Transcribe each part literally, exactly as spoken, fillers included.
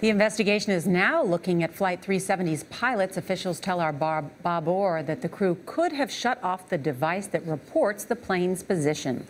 The investigation is now looking at Flight three seventy's pilots. Officials tell our Bob, Bob Orr that the crew could have shut off the device that reports the plane's position.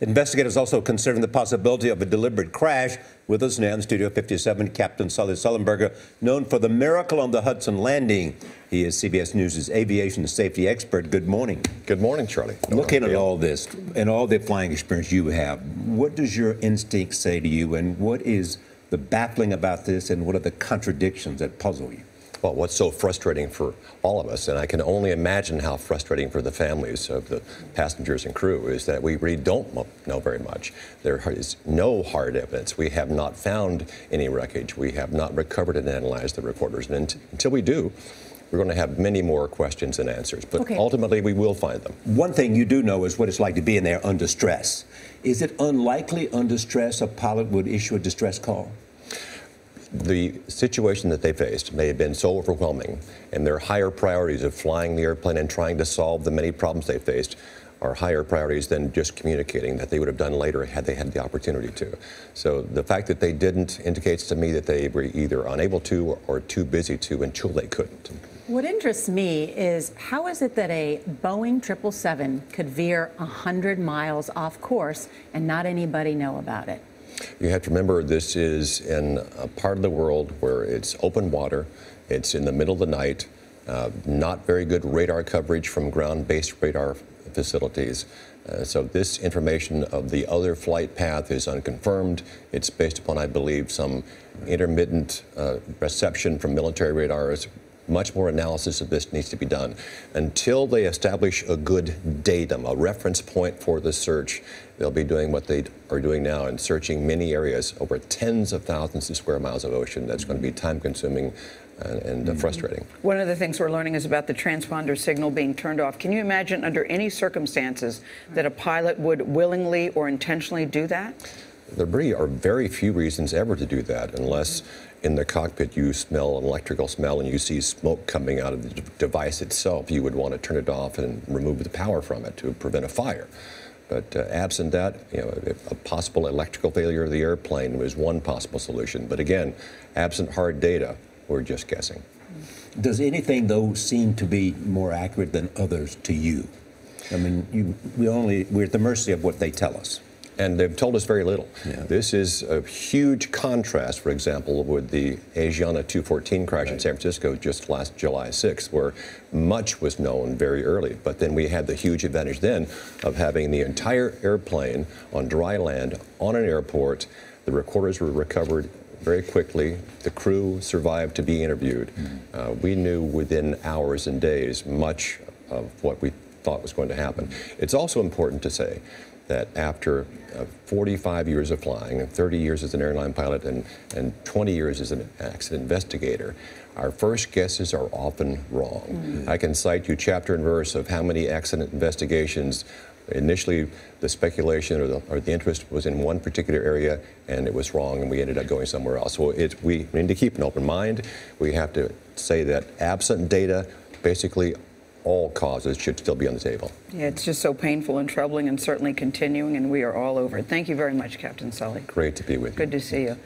Investigators also considering the possibility of a deliberate crash. With us now in Studio fifty-seven, Captain Sully Sullenberger, known for the miracle on the Hudson landing. He is C B S News' aviation safety expert. Good morning. Good morning, Charlie. No Looking no at all this and all the flying experience you have, what does your instinct say to you, and what is the baffling about this, and what are the contradictions that puzzle you? Well, what's so frustrating for all of us, and I can only imagine how frustrating for the families of the passengers and crew, is that we really don't know very much. There is no hard evidence. We have not found any wreckage. We have not recovered and analyzed the reporters. And until we do, we're going to have many more questions and answers, but okay. Ultimately we will find them. One thing you do know is what it's like to be in there under stress. Is it unlikely under stress a pilot would issue a distress call? The situation that they faced may have been so overwhelming, and their higher priorities of flying the airplane and trying to solve the many problems they faced are higher priorities than just communicating, that they would have done later had they had the opportunity to. So the fact that they didn't indicates to me that they were either unable to or, or too busy to until they couldn't. What interests me is how is it that a Boeing triple seven could veer one hundred miles off course and not anybody know about it? You have to remember, this is in a part of the world where it's open water, it's in the middle of the night, uh, not very good radar coverage from ground-based radar facilities. Uh, so this information of the other flight path is unconfirmed. It's based upon, I believe, some intermittent uh, reception from military radars. Much more analysis of this needs to be done. Until they establish a good datum, a reference point for the search, they'll be doing what they are doing now and searching many areas over tens of thousands of square miles of ocean. That's going to be time-consuming and, and mm-hmm. frustrating. One of the things we're learning is about the transponder signal being turned off. Can you imagine under any circumstances that a pilot would willingly or intentionally do that? There really are very few reasons ever to do that, unless in the cockpit you smell an electrical smell and you see smoke coming out of the device itself. You would want to turn it off and remove the power from it to prevent a fire. But uh, absent that, you know, a possible electrical failure of the airplane was one possible solution. But again, absent hard data, we're just guessing. Does anything, though, seem to be more accurate than others to you? I mean, you, we only, we're at the mercy of what they tell us. And they've told us very little. Yeah. This is a huge contrast, for example, with the Asiana two fourteen crash right. in San Francisco just last July sixth, where much was known very early. But then we had the huge advantage then of having the entire airplane on dry land, on an airport. The recorders were recovered very quickly. The crew survived to be interviewed. Mm-hmm. uh, we knew within hours and days much of what we thought was going to happen. Mm-hmm. It's also important to say that after uh, forty-five years of flying and thirty years as an airline pilot and, and twenty years as an accident investigator, our first guesses are often wrong. Mm-hmm. I can cite you chapter and verse of how many accident investigations initially the speculation or the, or the interest was in one particular area and it was wrong and we ended up going somewhere else. So it, we need to keep an open mind. We have to say that absent data, basically all causes should still be on the table. Yeah, it's just so painful and troubling and certainly continuing, and we are all over it. Thank you very much, Captain Sully. Great to be with you. Good to see you.